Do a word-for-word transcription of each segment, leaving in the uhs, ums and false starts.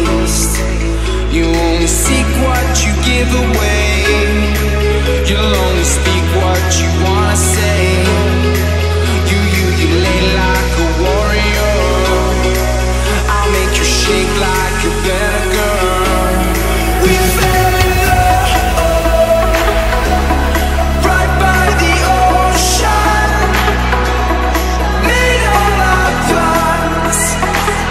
waste. You only seek what you give away. You'll only speak what you wanna say. You, you, you lay like a warrior. I'll make you shake like a better girl. We fell in love right by the ocean. Made all our plans down on the sand.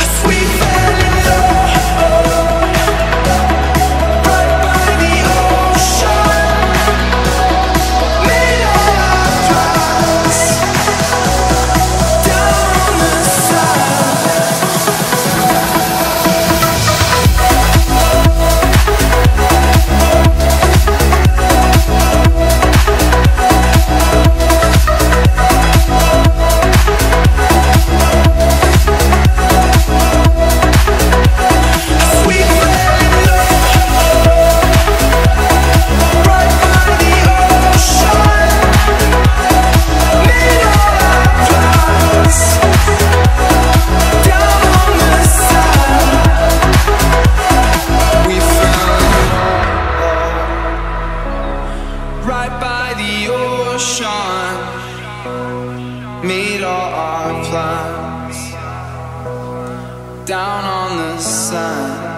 As we fell in love right by the ocean. Made all our plans down on the sand. We fell in love right by the ocean. Made all our plans down on the sand. We fell in love right by the ocean. Made all our plans down on the sand.